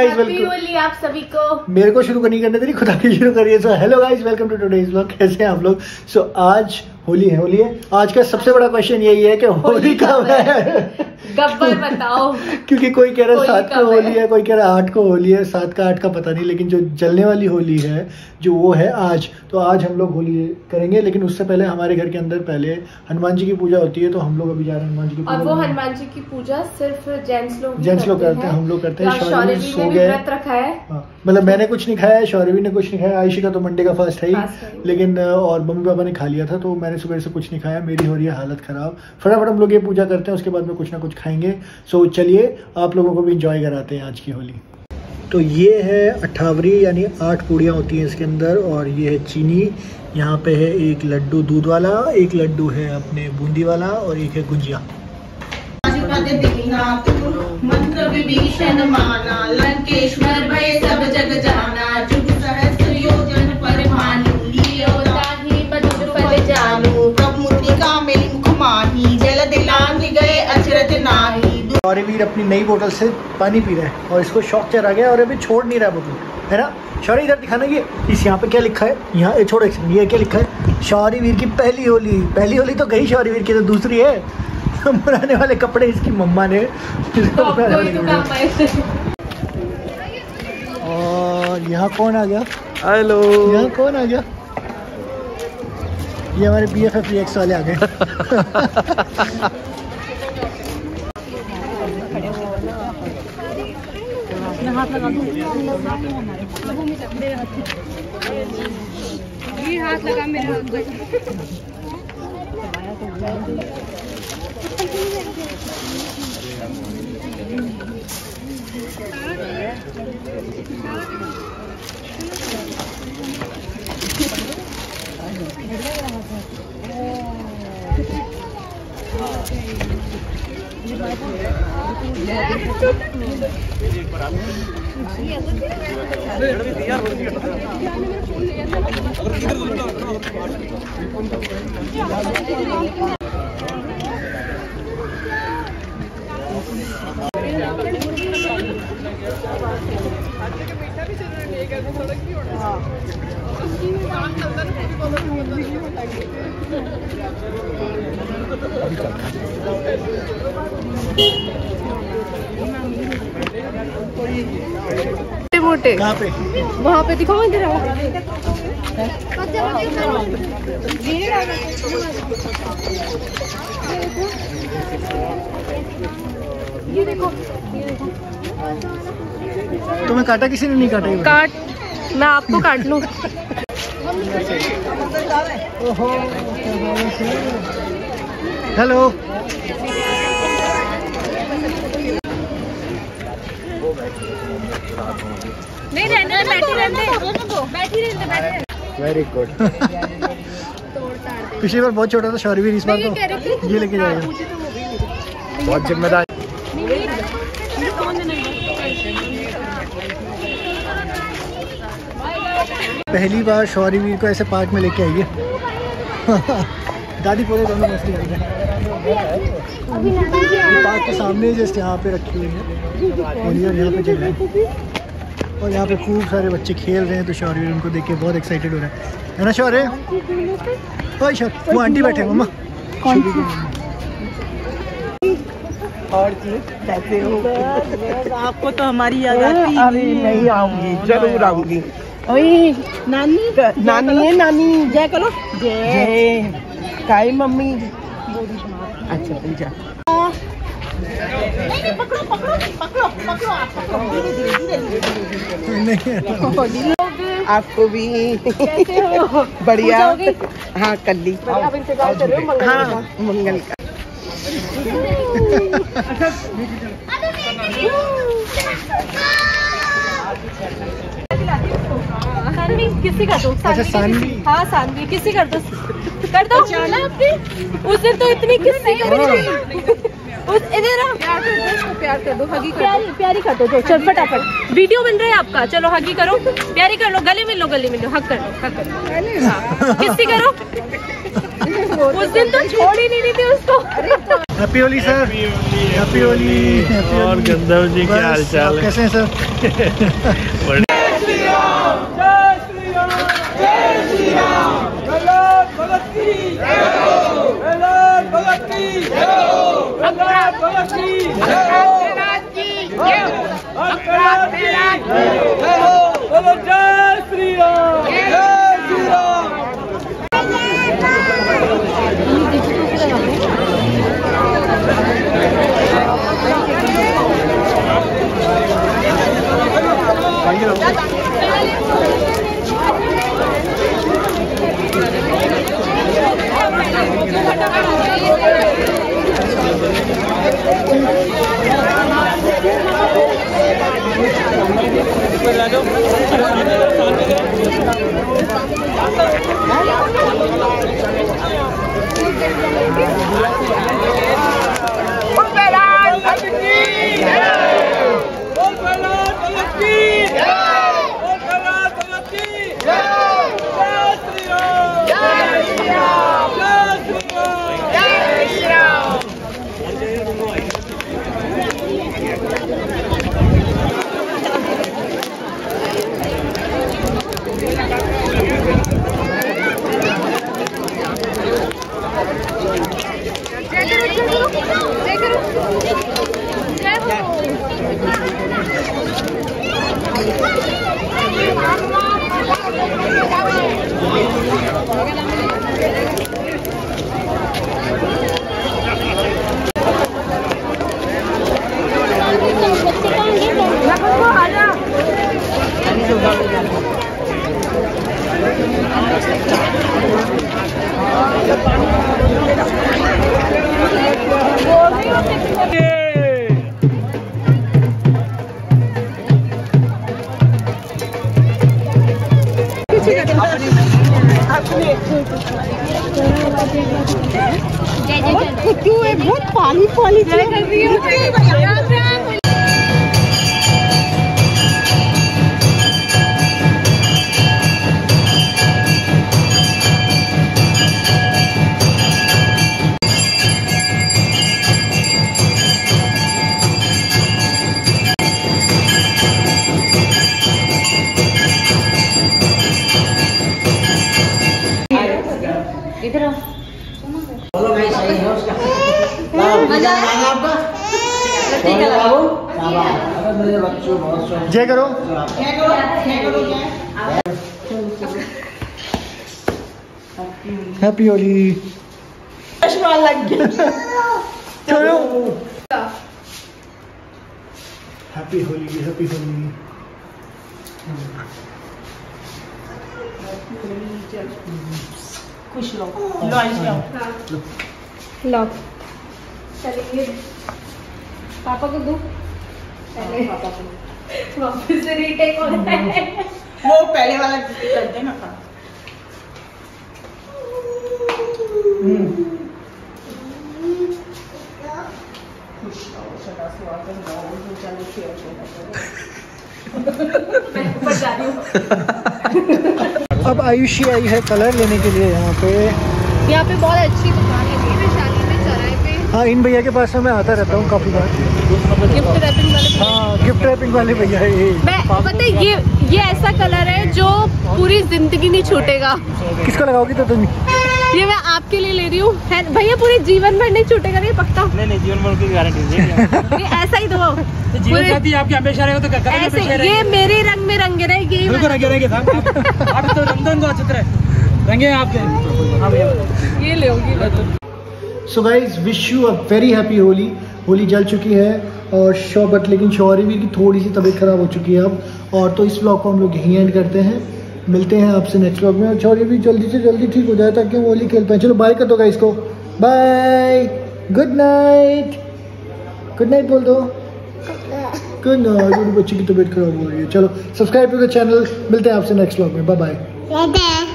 आप सभी को मेरे को शुरू करनी करने दे रही खुदा की शुरू करिए। So hello guys, welcome to today's vlog. कैसे हैं आप लोग? सो आज होली है। होली है। आज का सबसे बड़ा क्वेश्चन यही है कि होली कब है? गब्बर बताओ। क्योंकि कोई कह रहा है 7 को होली है, कोई कह रहा है 8 को होली है, 7 का 8 का पता नहीं, लेकिन जो जलने वाली होली है जो वो है आज। तो आज हम लोग होली करेंगे, लेकिन उससे पहले हमारे घर के अंदर पहले हनुमान जी की पूजा होती है, तो हम लोग अभी जा रहे हैं हनुमान जी की पूजा। और वो हनुमान जी की पूजा सिर्फ जेंट्स लोग करते हैं, हम लोग करते हैं। शौर्य सो गए, मतलब मैंने कुछ नहीं खाया है, शौर्य ने कुछ नहीं खाया, आयशी का तो मंडे का फास्ट है ही, लेकिन और मम्मी पापा ने खा लिया था, तो मैंने सुबह से कुछ नहीं खाया, मेरी हो रही है हालत खराब। फटाफट हम लोग ये पूजा करते हैं, उसके बाद में कुछ ना कुछ खाएंगे। सो चलिए आप लोगों को भी इंजॉय कराते हैं आज की होली। तो ये है अठावरी, यानी 8 पूड़ियाँ होती हैं इसके अंदर, और ये है चीनी। यहाँ पे है एक लड्डू दूध वाला, एक लड्डू है अपने बूंदी वाला, और एक है गुजिया। और वीर अपनी नई बोतल से पानी पी रहा है और इसको शौक चढ़ा गया और अभी छोड़ नहीं रहा बोतल, है ना शौरी? इधर दिखाना, ये इस यहाँ पे क्या लिखा है, यहाँ छोड़ो एक सेकंड, ये क्या लिखा है? शौरी वीर की पहली होली तो गई शौरी वीर की, तो दूसरी है बनाने वाले कपड़े इसकी मम्मा ने। और यहाँ कौन आ गया? हेलो, यहाँ कौन आ गया? ये हमारे BFF वाले आ गए। मोटे पे वहाँ पे दिखाओ, इधर आओ। ये देखो, तुम्हें काटा किसी ने? नहीं काटा, काट मैं आपको काट लूँ। हेलो, नहीं रहने बैठी रहने। Very good. पिछली बार बहुत छोटा था शौर्य भी, इस बार तो ये लेके जाएगा, बहुत जिम्मेदार। पहली बार शौर्य वीर को ऐसे पार्क में लेके आइए। दादी बोले दोनों मछली आई है पार्क के सामने, जैसे यहाँ पे रखी हुई है और यहाँ पे चल रहा है, और यहाँ पे खूब सारे बच्चे खेल रहे हैं, तो शौर्य उनको देख के बहुत एक्साइटेड हो रहा है ना शौर्य? वो आंटी बैठे मम्मा। और कैसे हो? आपको तो हमारी याद आती है? अरे नहीं, आऊंगी, जरूर आऊंगी। ओए नानी, नानी है नानी, जय करो। जय काई मम्मी। अच्छा पूजा, नहीं पकड़ो आप, धीरे धीरे। आपको भी बढ़िया। हाँ कर ली, हाँ मंगल का। किसी का दो, हाँ सानवी किसी कर दो ना अपनी। उस दिन तो इतनी किसी कर, इधर प्यार कर दो, हगी कर दो, प्यारी कर दो, चल फटाफट। वीडियो बन रहा है आपका, चलो हगी करो, प्यारी कर लो, गले मिलो, हग करो, किसी करो। उस दिन तो छोड़ ही नहीं थी उसको। Happy Holi sir. Happy Holi. और गंधर्व जी क्या हालचाल है, कैसे हैं सर? बहुत पाली पाली कर रही है। जय करो हैप्पी होली। चलो हैप्पी होली। हैप्पी होली। खुश रहो। लो चलेंगे पापा को दो वापस से रीटेक हो रहा है। वो पहले वाला कर देना था। खुश रहो, सदा स्वागत रहो, चलो शेयर करो। मैं ऊपर जा रही हूँ। अब आयुषी आई है कलर लेने के लिए। यहाँ पे बहुत अच्छी दुकान है। हाँ, इन भैया के पास मैं आता रहता हूँ काफी बार। गिफ्ट रैपिंग वाले। हाँ, गिफ्ट रैपिंग वाले भैया। पता है ये ऐसा कलर है जो पूरी जिंदगी नहीं छूटेगा। किसको लगाओगी तो तुम? ये मैं आपके लिए ले रही हूँ भैया। पूरे जीवन भर नहीं छूटेगा। ये पक्का? नहीं, जीवन भर की गारंटी। ऐसा ही दो आपके हमेशा रहेगा। ये मेरे रंग में रंगे रहे आपके। ये ले। So guys, wish you a very happy Holi. Holi जल चुकी है और बट लेकिन शौर्यवीर की थोड़ी सी तबीयत ख़राब हो चुकी है अब। और तो इस ब्लॉग को हम लोग यहीं एंड करते हैं। मिलते हैं आपसे नेक्स्ट ब्लॉग में। और शौर्यवीर जल्दी से जल्दी ठीक हो जाए ताकि हम होली खेल पाएँ। चलो बाय कर दो गाइज को। Bye. Good night. Good night बोल दो। Good night. बच्चे की तबीयत खराब हो रही है। चलो सब्सक्राइब टू द चैनल। मिलते हैं आपसे नेक्स्ट ब्लॉग में। Bye bye.